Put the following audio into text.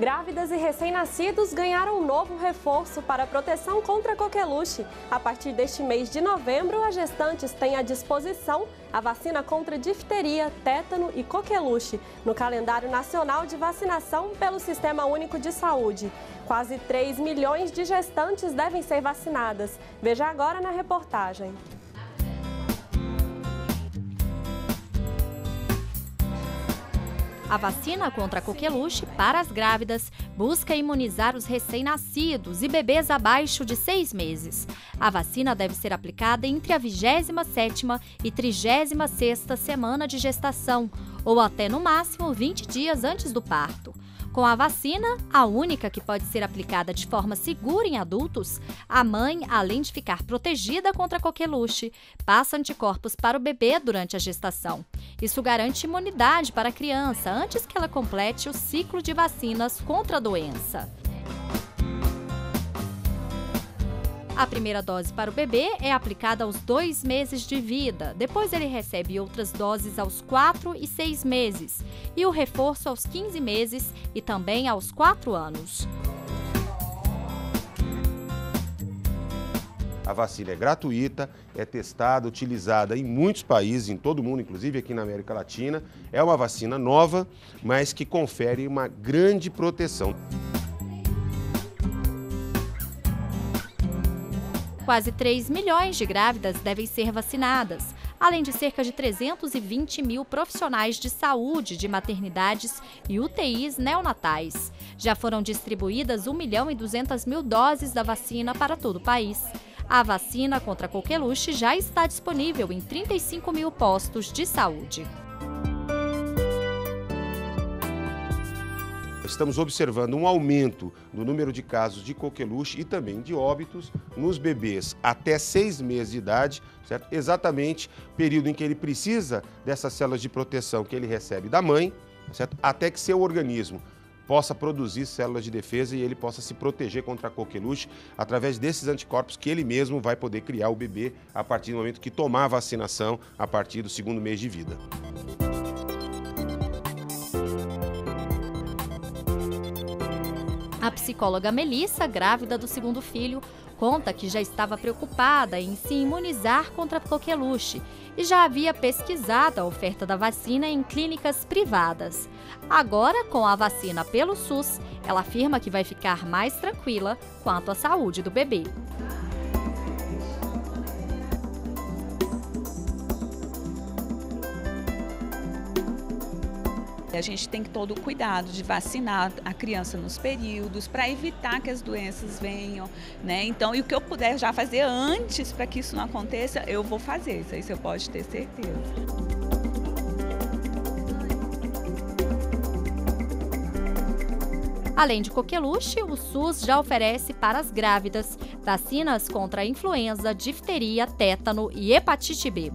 Grávidas e recém-nascidos ganharam um novo reforço para a proteção contra coqueluche. A partir deste mês de novembro, as gestantes têm à disposição a vacina contra difteria, tétano e coqueluche no calendário nacional de vacinação pelo Sistema Único de Saúde. Quase 3 milhões de gestantes devem ser vacinadas. Veja agora na reportagem. A vacina contra coqueluche para as grávidas busca imunizar os recém-nascidos e bebês abaixo de 6 meses. A vacina deve ser aplicada entre a 27ª e 36ª semana de gestação, ou até no máximo 20 dias antes do parto. Com a vacina, a única que pode ser aplicada de forma segura em adultos, a mãe, além de ficar protegida contra coqueluche, passa anticorpos para o bebê durante a gestação. Isso garante imunidade para a criança antes que ela complete o ciclo de vacinas contra a doença. A primeira dose para o bebê é aplicada aos 2 meses de vida, depois ele recebe outras doses aos 4 e 6 meses, e o reforço aos 15 meses e também aos 4 anos. A vacina é gratuita, é testada, utilizada em muitos países, em todo o mundo, inclusive aqui na América Latina. É uma vacina nova, mas que confere uma grande proteção. Quase 3 milhões de grávidas devem ser vacinadas, além de cerca de 320 mil profissionais de saúde de maternidades e UTIs neonatais. Já foram distribuídas 1 milhão e 200 mil doses da vacina para todo o país. A vacina contra coqueluche já está disponível em 35 mil postos de saúde. Estamos observando um aumento no número de casos de coqueluche e também de óbitos nos bebês até 6 meses de idade, certo? Exatamente o período em que ele precisa dessas células de proteção que ele recebe da mãe, certo? Até que seu organismo possa produzir células de defesa e ele possa se proteger contra a coqueluche através desses anticorpos que ele mesmo vai poder criar, o bebê, a partir do momento que tomar a vacinação, a partir do 2º mês de vida. A psicóloga Melissa, grávida do 2º filho, conta que já estava preocupada em se imunizar contra coqueluche e já havia pesquisado a oferta da vacina em clínicas privadas. Agora, com a vacina pelo SUS, ela afirma que vai ficar mais tranquila quanto à saúde do bebê. A gente tem que todo o cuidado de vacinar a criança nos períodos para evitar que as doenças venham, né? Então, e o que eu puder já fazer antes para que isso não aconteça, eu vou fazer. Isso aí você pode ter certeza. Além de coqueluche, o SUS já oferece para as grávidas vacinas contra a influenza, difteria, tétano e hepatite B.